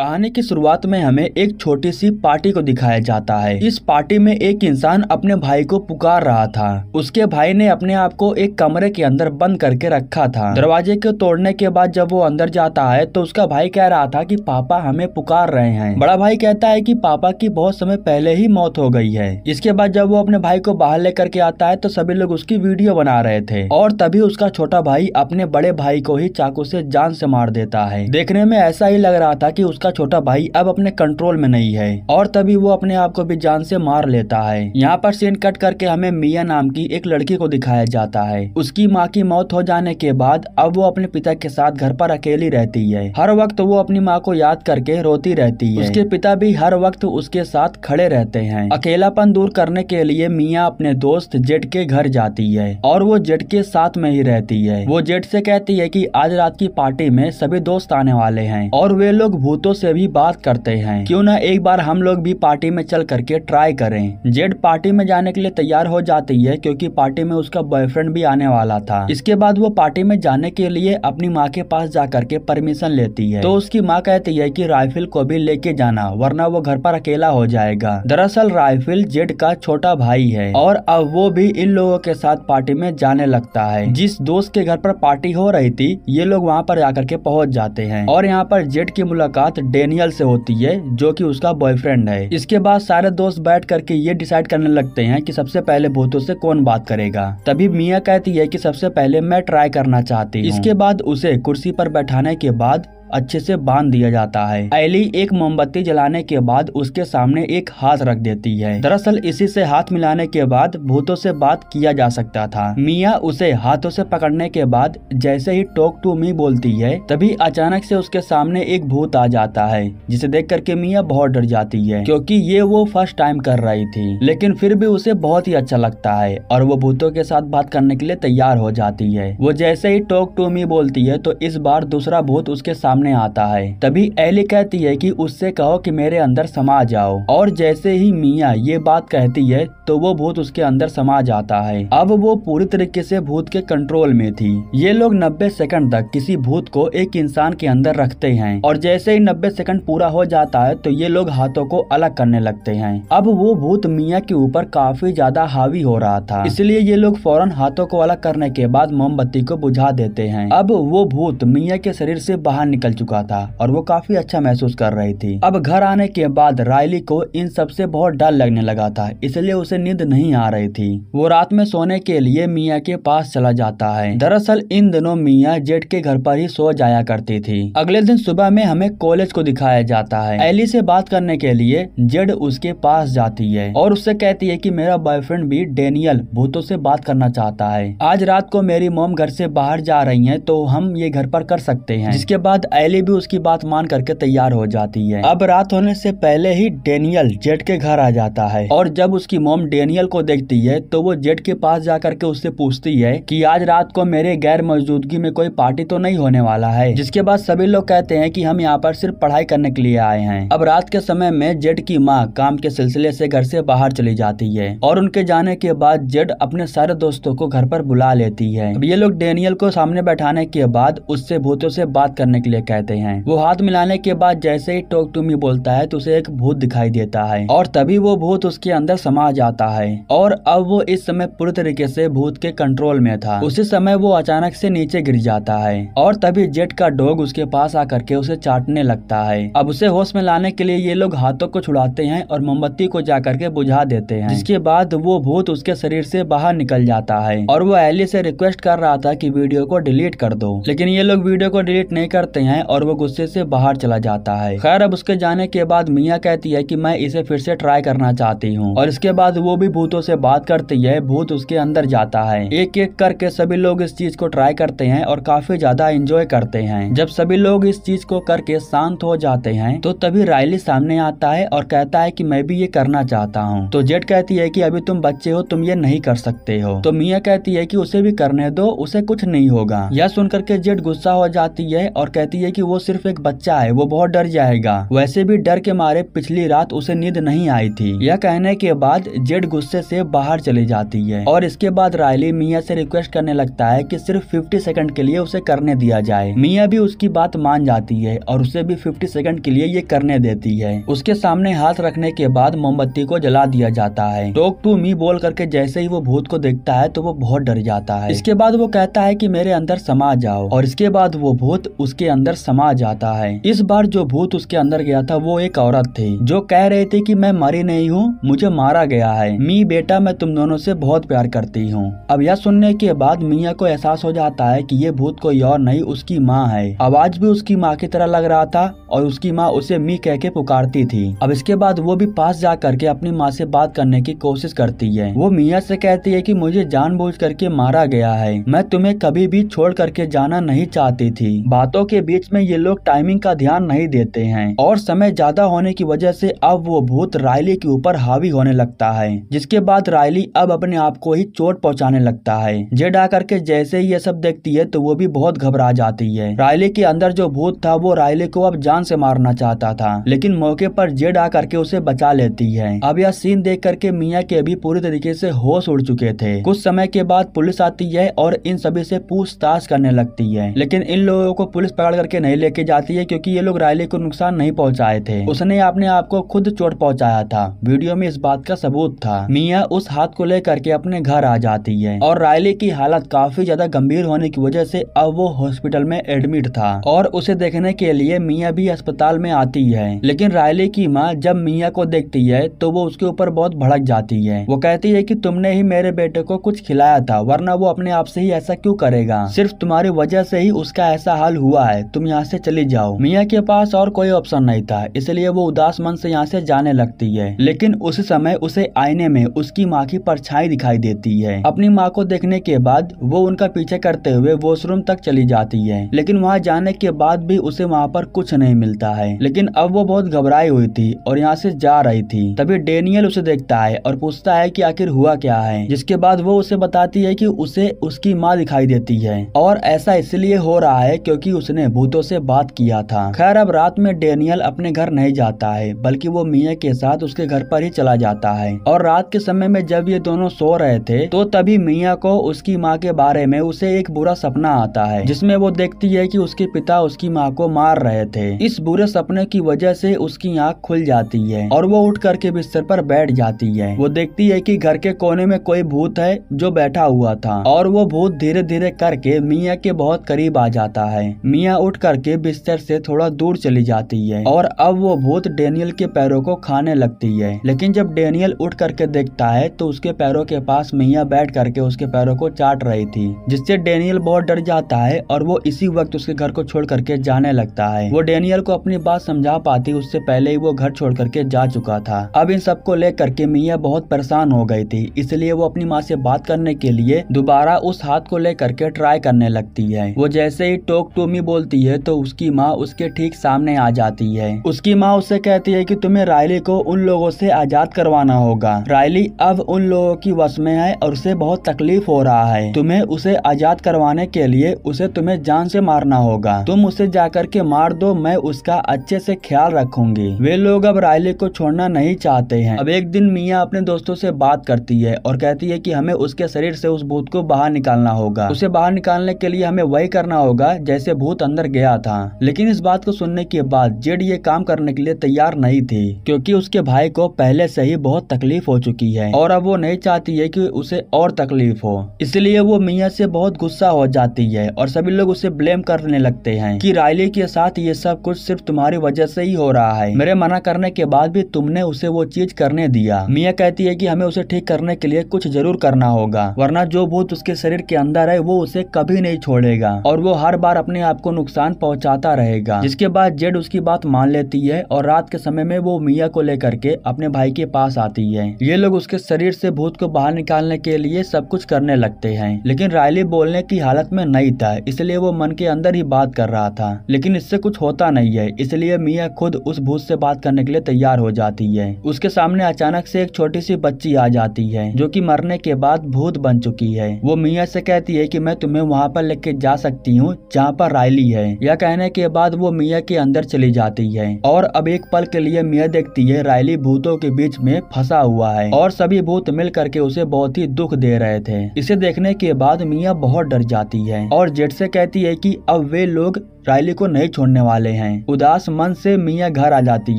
कहानी की शुरुआत में हमें एक छोटी सी पार्टी को दिखाया जाता है। इस पार्टी में एक इंसान अपने भाई को पुकार रहा था। उसके भाई ने अपने आप को एक कमरे के अंदर बंद करके रखा था। दरवाजे को तोड़ने के बाद जब वो अंदर जाता है तो उसका भाई कह रहा था कि पापा हमें पुकार रहे हैं। बड़ा भाई कहता है कि पापा की बहुत समय पहले ही मौत हो गई है। इसके बाद जब वो अपने भाई को बाहर लेकर के आता है तो सभी लोग उसकी वीडियो बना रहे थे और तभी उसका छोटा भाई अपने बड़े भाई को ही चाकू से जान से मार देता है। देखने में ऐसा ही लग रहा था कि उसका छोटा भाई अब अपने कंट्रोल में नहीं है और तभी वो अपने आप को भी जान से मार लेता है। यहाँ पर सीन कट करके हमें मिया नाम की एक लड़की को दिखाया जाता है। उसकी माँ की मौत हो जाने के बाद अब वो अपने पिता के साथ घर पर अकेली रहती है। हर वक्त वो अपनी माँ को याद करके रोती रहती है। उसके पिता भी हर वक्त उसके साथ खड़े रहते हैं। अकेलापन दूर करने के लिए मिया अपने दोस्त जेड के घर जाती है और वो जेड के साथ में ही रहती है। वो जेड से कहती है कि आज रात की पार्टी में सभी दोस्त आने वाले हैं और वे लोग भूतों से भी बात करते हैं, क्यों ना एक बार हम लोग भी पार्टी में चल करके ट्राई करें। जेड पार्टी में जाने के लिए तैयार हो जाती है क्योंकि पार्टी में उसका बॉयफ्रेंड भी आने वाला था। इसके बाद वो पार्टी में जाने के लिए अपनी माँ के पास जा करके परमिशन लेती है तो उसकी माँ कहती है कि राइफल को भी लेके जाना वरना वो घर पर अकेला हो जाएगा। दरअसल राइफल जेड का छोटा भाई है और अब वो भी इन लोगों के साथ पार्टी में जाने लगता है। जिस दोस्त के घर पर पार्टी हो रही थी ये लोग वहाँ पर आकर के पहुँच जाते हैं और यहाँ पर जेड की मुलाकात डेनियल से होती है जो कि उसका बॉयफ्रेंड है। इसके बाद सारे दोस्त बैठ करके ये डिसाइड करने लगते हैं कि सबसे पहले भूतों से कौन बात करेगा। तभी मिया कहती है कि सबसे पहले मैं ट्राई करना चाहती हूँ। इसके बाद उसे कुर्सी पर बैठाने के बाद अच्छे से बांध दिया जाता है। एली एक मोमबत्ती जलाने के बाद उसके सामने एक हाथ रख देती है। दरअसल इसी से हाथ मिलाने के बाद भूतों से बात किया जा सकता था। मिया उसे हाथों से पकड़ने के बाद जैसे ही टॉक टू मी बोलती है तभी अचानक से उसके सामने एक भूत आ जाता है जिसे देख करके मिया बहुत डर जाती है क्योंकि ये वो फर्स्ट टाइम कर रही थी। लेकिन फिर भी उसे बहुत ही अच्छा लगता है और वो भूतों के साथ बात करने के लिए तैयार हो जाती है। वो जैसे ही टॉक टू मी बोलती है तो इस बार दूसरा भूत उसके सामने आता है। तभी एली कहती है कि उससे कहो कि मेरे अंदर समा जाओ और जैसे ही मिया ये बात कहती है तो वो भूत उसके अंदर समा जाता है। अब वो पूरी तरीके से भूत के कंट्रोल में थी। ये लोग 90 सेकंड तक किसी भूत को एक इंसान के अंदर रखते हैं और जैसे ही 90 सेकंड पूरा हो जाता है तो ये लोग हाथों को अलग करने लगते हैं। अब वो भूत मिया के ऊपर काफी ज्यादा हावी हो रहा था इसलिए ये लोग फौरन हाथों को अलग करने के बाद मोमबत्ती को बुझा देते हैं। अब वो भूत मिया के शरीर से बाहर चुका था और वो काफी अच्छा महसूस कर रही थी। अब घर आने के बाद राइली को इन सब से बहुत डर लगने लगा था इसलिए उसे नींद नहीं आ रही थी। वो रात में सोने के लिए मिया के पास चला जाता है। दरअसल इन दिनों मिया जेड के घर पर ही सो जाया करती थी। अगले दिन सुबह में हमें कॉलेज को दिखाया जाता है। एली से बात करने के लिए जेड उसके पास जाती है और उससे कहती है कि मेरा बॉयफ्रेंड भी डेनियल भूतों से बात करना चाहता है। आज रात को मेरी मॉम घर से बाहर जा रही है तो हम ये घर पर कर सकते हैं। जिसके बाद एली भी उसकी बात मान करके तैयार हो जाती है। अब रात होने से पहले ही डेनियल जेड के घर आ जाता है और जब उसकी मॉम डेनियल को देखती है तो वो जेड के पास जाकर के उससे पूछती है कि आज रात को मेरे गैर मौजूदगी में कोई पार्टी तो नहीं होने वाला है। जिसके बाद सभी लोग कहते हैं कि हम यहाँ पर सिर्फ पढ़ाई करने के लिए आए हैं। अब रात के समय में जेड की माँ काम के सिलसिले से घर से बाहर चली जाती है और उनके जाने के बाद जेड अपने सारे दोस्तों को घर पर बुला लेती है। अब ये लोग डेनियल को सामने बैठाने के बाद उससे भूतों से बात करने के लिए कहते हैं। वो हाथ मिलाने के बाद जैसे ही टॉक टू मी बोलता है तो उसे एक भूत दिखाई देता है और तभी वो भूत उसके अंदर समा जाता है और अब वो इस समय पूरी तरीके से भूत के कंट्रोल में था। उसी समय वो अचानक से नीचे गिर जाता है और तभी जेड का डॉग उसके पास आकर के उसे चाटने लगता है। अब उसे होश में लाने के लिए ये लोग हाथों को छुड़ाते हैं और मोमबत्ती को जा करके बुझा देते हैं। जिसके बाद वो भूत उसके शरीर से बाहर निकल जाता है और वो एली से रिक्वेस्ट कर रहा था कि वीडियो को डिलीट कर दो, लेकिन ये लोग वीडियो को डिलीट नहीं करते हैं और वो गुस्से से बाहर चला जाता है। खैर अब उसके जाने के बाद मिया कहती है कि मैं इसे फिर से ट्राई करना चाहती हूँ और इसके बाद वो भी भूतों से बात करती है। भूत उसके अंदर जाता है। एक एक करके सभी लोग इस चीज को ट्राई करते हैं और काफी ज्यादा एंजॉय करते हैं। जब सभी लोग इस चीज को करके शांत हो जाते हैं तो तभी राइली सामने आता है और कहता है कि मैं भी ये करना चाहता हूँ। तो जेड कहती है कि अभी तुम बच्चे हो, तुम ये नहीं कर सकते हो। तो मिया कहती है कि उसे भी करने दो, उसे कुछ नहीं होगा। यह सुनकर के जेड गुस्सा हो जाती है और कहती है कि वो सिर्फ एक बच्चा है, वो बहुत डर जाएगा। वैसे भी डर के मारे पिछली रात उसे नींद नहीं आई थी। यह कहने के बाद जेड गुस्से से बाहर चली जाती है और इसके बाद रायली मिया से रिक्वेस्ट करने लगता है कि सिर्फ 50 सेकंड के लिए उसे करने दिया जाए। मिया भी उसकी बात मान जाती है और उसे भी 50 सेकंड के लिए ये करने देती है। उसके सामने हाथ रखने के बाद मोमबत्ती को जला दिया जाता है। टॉक टू मी बोल करके जैसे ही वो भूत को देखता है तो वो बहुत डर जाता है। इसके बाद वो कहता है कि मेरे अंदर समा जाओ और इसके बाद वो भूत उसके अंदर समा जाता है। इस बार जो भूत उसके अंदर गया था वो एक औरत थी जो कह रही थी कि मैं मरी नहीं हूँ, मुझे मारा गया है। मी बेटा, मैं तुम दोनों से बहुत प्यार करती हूँ। अब यह सुनने के बाद मिया को एहसास हो जाता है कि ये भूत कोई और नहीं उसकी माँ है। आवाज भी उसकी माँ की तरह लग रहा था और उसकी माँ उसे मी कह के पुकारती थी। अब इसके बाद वो भी पास जा करके अपनी माँ से बात करने की कोशिश करती है। वो मिया से कहती है कि मुझे जानबूझ करके मारा गया है, मैं तुम्हें कभी भी छोड़ करके जाना नहीं चाहती थी। बातों के बीच में ये लोग टाइमिंग का ध्यान नहीं देते हैं और समय ज्यादा होने की वजह से अब वो भूत रायली के ऊपर हावी होने लगता है, जिसके बाद रायली अब अपने आप को ही चोट पहुंचाने लगता है। जेड आकर के जैसे ही ये सब देखती है तो वो भी बहुत घबरा जाती है। रायली के अंदर जो भूत था वो रायली को अब जान से मारना चाहता था, लेकिन मौके पर जेड आकर के उसे बचा लेती है। अब यह सीन देख करके मिया के भी पूरी तरीके से होश उड़ चुके थे। कुछ समय के बाद पुलिस आती है और इन सभी से पूछताछ करने लगती है, लेकिन इन लोगों को पुलिस पकड़ करके नहीं लेके जाती है क्योंकि ये लोग रायली को नुकसान नहीं पहुंचाए थे, उसने अपने आप को खुद चोट पहुंचाया था। वीडियो में इस बात का सबूत था। मिया उस हाथ को ले करके अपने घर आ जाती है और रायली की हालत काफी ज्यादा गंभीर होने की वजह से अब वो हॉस्पिटल में एडमिट था और उसे देखने के लिए मिया भी अस्पताल में आती है। लेकिन रायली की माँ जब मिया को देखती है तो वो उसके ऊपर बहुत भड़क जाती है। वो कहती है कि तुमने ही मेरे बेटे को कुछ खिलाया था, वरना वो अपने आप से ही ऐसा क्यों करेगा, सिर्फ तुम्हारी वजह से ही उसका ऐसा हाल हुआ है, तुम यहाँ से चली जाओ। मिया के पास और कोई ऑप्शन नहीं था, इसलिए वो उदास मन से यहाँ से जाने लगती है। लेकिन उसी समय उसे आईने में उसकी माँ की परछाई दिखाई देती है। अपनी माँ को देखने के बाद वो उनका पीछे करते हुए वॉशरूम तक चली जाती है, लेकिन वहाँ जाने के बाद भी उसे वहाँ पर कुछ नहीं मिलता है। लेकिन अब वो बहुत घबराई हुई थी और यहाँ से जा रही थी, तभी डेनियल उसे देखता है और पूछता है कि आखिर हुआ क्या है, जिसके बाद वो उसे बताती है कि उसे उसकी माँ दिखाई देती है और ऐसा इसलिए हो रहा है क्योंकि उसने भूतों से बात किया था। खैर, अब रात में डेनियल अपने घर नहीं जाता है बल्कि वो मिया के साथ उसके घर पर ही चला जाता है। और रात के समय में जब ये दोनों सो रहे थे तो तभी मिया को उसकी माँ के बारे में उसे एक बुरा सपना आता है, जिसमें वो देखती है कि उसके पिता उसकी माँ को मार रहे थे। इस बुरे सपने की वजह से उसकी आँख खुल जाती है और वो उठ करके बिस्तर पर बैठ जाती है। वो देखती है कि घर के कोने में कोई भूत है जो बैठा हुआ था और वो भूत धीरे धीरे करके मिया के बहुत करीब आ जाता है। मिया उठ करके बिस्तर से थोड़ा दूर चली जाती है और अब वो भूत डेनियल के पैरों को खाने लगती है। लेकिन जब डेनियल उठ करके देखता है तो उसके पैरों के पास मिया बैठ करके उसके पैरों को चाट रही थी, जिससे डेनियल बहुत डर जाता है और वो इसी वक्त उसके घर को छोड़ करके जाने लगता है। वो डेनियल को अपनी बात समझा पाती उससे पहले ही वो घर छोड़ करके जा चुका था। अब इन सबको लेकर के मिया बहुत परेशान हो गई थी, इसलिए वो अपनी माँ से बात करने के लिए दोबारा उस हाथ को लेकर के ट्राई करने लगती है। वो जैसे ही टॉक टू मी बोलती है तो उसकी माँ उसके ठीक सामने आ जाती है। उसकी माँ उससे कहती है कि तुम्हें रायली को उन लोगों से आजाद करवाना होगा, रायली अब उन लोगों की वश में है और उसे बहुत तकलीफ हो रहा है, तुम्हें उसे आजाद करवाने के लिए उसे तुम्हें जान से मारना होगा, तुम उसे जाकर के मार दो, मैं उसका अच्छे से ख्याल रखूंगी। वे लोग अब रायली को छोड़ना नहीं चाहते हैं। अब एक दिन मिया अपने दोस्तों से बात करती है और कहती है कि हमें उसके शरीर से उस भूत को बाहर निकालना होगा, उसे बाहर निकालने के लिए हमें वही करना होगा जैसे भूत अंदर गया था। लेकिन इस बात को सुनने के बाद जेड ये काम करने के लिए तैयार नहीं थी क्योंकि उसके भाई को पहले से ही बहुत तकलीफ हो चुकी है और अब वो नहीं चाहती है कि उसे और तकलीफ हो, इसलिए वो मिया से बहुत गुस्सा हो जाती है और सभी लोग उसे ब्लेम करने लगते हैं कि रायली के साथ ये सब कुछ सिर्फ तुम्हारी वजह से ही हो रहा है, मेरे मना करने के बाद भी तुमने उसे वो चीज करने दिया। मिया कहती है कि हमें उसे ठीक करने के लिए कुछ जरूर करना होगा, वरना जो भूत उसके शरीर के अंदर है वो उसे कभी नहीं छोड़ेगा और वो हर बार अपने आप को नुकसान पहुंचाता रहेगा। जिसके बाद जेड उसकी बात मान लेती है और रात के समय में वो मिया को लेकर के अपने भाई के पास आती है। ये लोग उसके शरीर से भूत को बाहर निकालने के लिए सब कुछ करने लगते हैं, लेकिन रायली बोलने की हालत में नहीं था, इसलिए वो मन के अंदर ही बात कर रहा था, लेकिन इससे कुछ होता नहीं है, इसलिए मिया खुद उस भूत से बात करने के लिए तैयार हो जाती है। उसके सामने अचानक से एक छोटी सी बच्ची आ जाती है जो कि मरने के बाद भूत बन चुकी है। वो मिया से कहती है कि मैं तुम्हें वहाँ पर लेके जा सकती हूँ जहाँ पर रायली है, है या कहने के बाद वो मिया के अंदर चली जाती है। और अब एक पल के लिए मिया देखती है रायली भूतों के बीच में फंसा हुआ है और सभी भूत मिल करके उसे बहुत ही दुख दे रहे थे। इसे देखने के बाद मिया बहुत डर जाती है और जेट से कहती है कि अब वे लोग रायली को नहीं छोड़ने वाले हैं। उदास मन से मिया घर आ जाती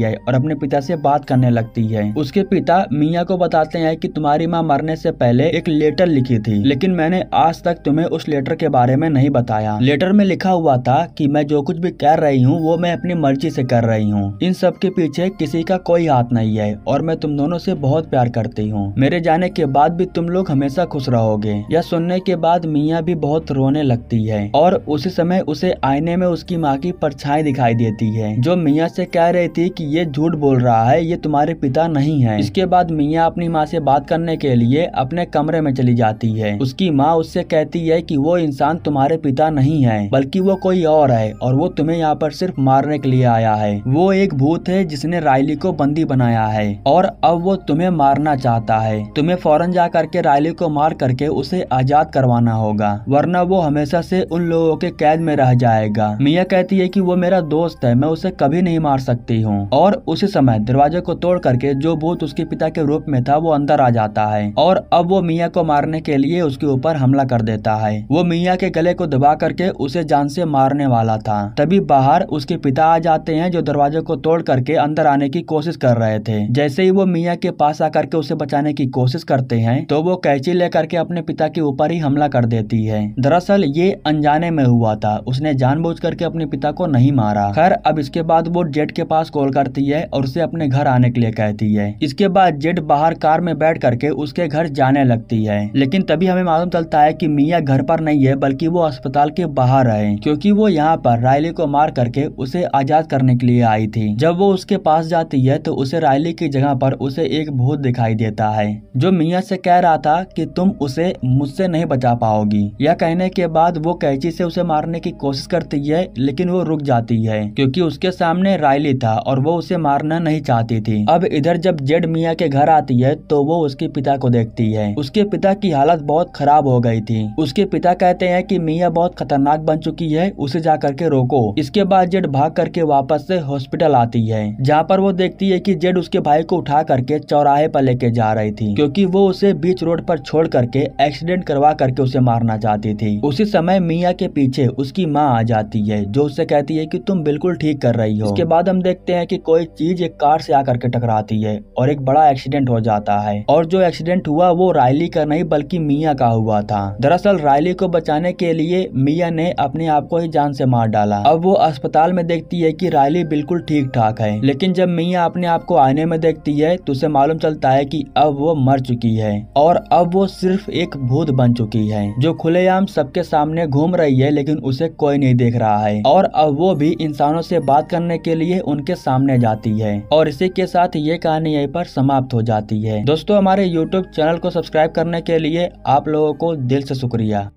है और अपने पिता से बात करने लगती है। उसके पिता मिया को बताते हैं कि तुम्हारी माँ मरने से पहले एक लेटर लिखी थी, लेकिन मैंने आज तक तुम्हें उस लेटर के बारे में नहीं बताया। लेटर में लिखा हुआ था कि मैं जो कुछ भी कर रही हूँ वो मैं अपनी मर्जी से कर रही हूँ। इन सब के पीछे किसी का कोई हाथ नहीं है और मैं तुम दोनों से बहुत प्यार करती हूँ। मेरे जाने के बाद भी तुम लोग हमेशा खुश रहोगे। यह सुनने के बाद मिया भी बहुत रोने लगती है और उसी समय उसे आईने में उसकी माँ की परछाई दिखाई देती है जो मिया से कह रही थी कि ये झूठ बोल रहा है, ये तुम्हारे पिता नहीं है। इसके बाद मिया अपनी माँ से बात करने के लिए अपने कमरे में चली जाती है। उसकी माँ उससे कहती है कि वो इंसान तुम्हारे पिता नहीं है बल्कि वो कोई और है और वो तुम्हें यहाँ पर सिर्फ मारने के लिए आया है। वो एक भूत है जिसने रायली को बंदी बनाया है और अब वो तुम्हें मारना चाहता है। तुम्हें फौरन जा करके रायली को मार करके उसे आजाद करवाना होगा, वरना वो हमेशा से उन लोगों के कैद में रह जाएगा। मिया कहती है कि वो मेरा दोस्त है, मैं उसे कभी नहीं मार सकती हूँ। और उसी समय दरवाजे को तोड़ करके जो भूत उसके पिता के रूप में था वो अंदर आ जाता है और अब वो मिया को मारने के लिए उसके ऊपर हमला कर देता है। वो मिया के गले को दबा करके उसे जान से मारने वाला था, तभी बाहर उसके पिता आ जाते हैं जो दरवाजे को तोड़ करके अंदर आने की कोशिश कर रहे थे। जैसे ही वो मिया के पास आकर के उसे बचाने की कोशिश करते हैं तो वो कैंची ले करके अपने पिता के ऊपर ही हमला कर देती है। दरअसल ये अनजाने में हुआ था, उसने जानबूझ करके अपने पिता को नहीं मारा। खैर अब इसके बाद वो जेट के पास कॉल करती है और उसे अपने घर आने के लिए कहती है। इसके बाद जेट बाहर कार में बैठ करके उसके घर जाने लगती है, लेकिन तभी हमें मालूम चलता है कि मिया घर पर नहीं है बल्कि वो अस्पताल के बाहर है, क्योंकि वो यहाँ पर रायली को मार करके उसे आजाद करने के लिए आई थी। जब वो उसके पास जाती है तो उसे रायली की जगह पर उसे एक भूत दिखाई देता है जो मिया से कह रहा था कि तुम उसे मुझसे नहीं बचा पाओगी। यह कहने के बाद वो कैंची से उसे मारने की कोशिश करती है, लेकिन वो रुक जाती है क्योंकि उसके सामने रायली था और वो उसे मारना नहीं चाहती थी। अब इधर जब जेड मिया के घर आती है तो वो उसके पिता को देखती है। उसके पिता की हालत बहुत खराब हो गई थी। उसके पिता कहते हैं कि मिया बहुत खतरनाक बन चुकी है, उसे जा करके रोको। इसके बाद जेड भाग करके वापस से हॉस्पिटल आती है, जहाँ पर वो देखती है कि जेड उसके भाई को उठा करके चौराहे पर लेके जा रही थी क्योंकि वो उसे बीच रोड पर छोड़ करके एक्सीडेंट करवा करके उसे मारना चाहती थी। उसी समय मिया के पीछे उसकी माँ आ जाती है जो उससे कहती है कि तुम बिल्कुल ठीक कर रही हो। इसके बाद हम देखते हैं कि कोई चीज एक कार से आकर के टकराती है और एक बड़ा एक्सीडेंट हो जाता है और जो एक्सीडेंट हुआ वो रायली का नहीं बल्कि मिया का हुआ था। दरअसल रायली को बचाने के लिए मिया ने अपने आप को ही जान से मार डाला। अब वो अस्पताल में देखती है कि रायली बिल्कुल ठीक ठाक है, लेकिन जब मिया अपने आप को आईने में देखती है तो उसे मालूम चलता है कि अब वो मर चुकी है और अब वो सिर्फ एक भूत बन चुकी है जो खुलेआम सबके सामने घूम रही है, लेकिन उसे कोई नहीं देख रहा है। और अब वो भी इंसानों से बात करने के लिए उनके सामने जाती है। और इसी के साथ ये कहानी यहीं पर समाप्त हो जाती है। दोस्तों हमारे YouTube चैनल को सब्सक्राइब करने के लिए आप लोगों को दिल से शुक्रिया।